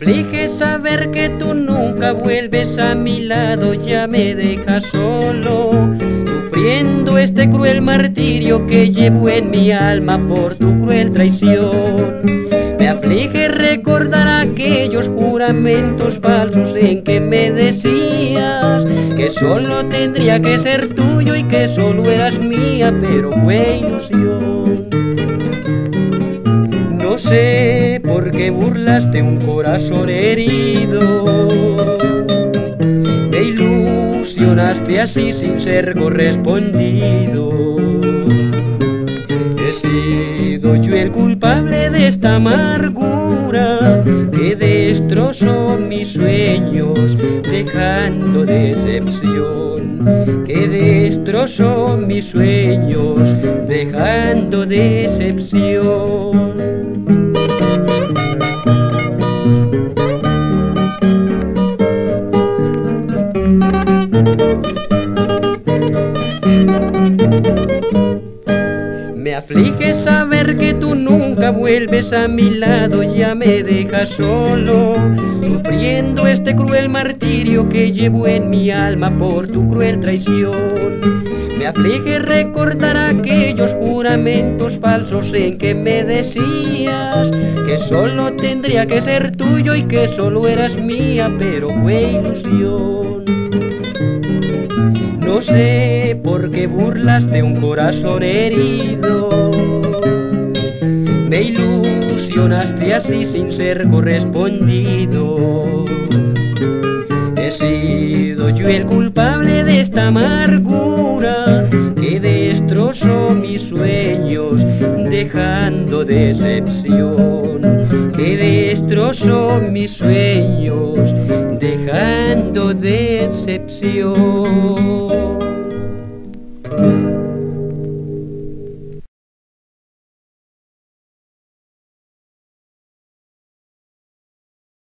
aflige saber que tú nunca vuelves a mi lado, ya me dejas solo, sufriendo este cruel martirio que llevo en mi alma por tu cruel traición. Me aflige recordar aquellos juramentos falsos en que me decías que solo tendría que ser tuyo y que solo eras mía, pero fue ilusión. No sé por qué burlaste un corazón herido, me ilusionaste así sin ser correspondido. He sido yo el culpable de esta amargura que destrozó mis sueños dejando decepción, que destrozó mis sueños dejando decepción. Me aflige saber que tú nunca vuelves a mi lado, ya me dejas solo, sufriendo este cruel martirio que llevo en mi alma por tu cruel traición. Me aflige recordar aquellos juramentos falsos en que me decías que solo tendría que ser tuyo y que solo eras mía, pero fue ilusión. No sé por qué burlaste un corazón herido, me ilusionaste así sin ser correspondido. He sido yo el culpable de esta amargura que destrozó mis sueños dejando decepción, que destrozó mis sueños dejando decepción.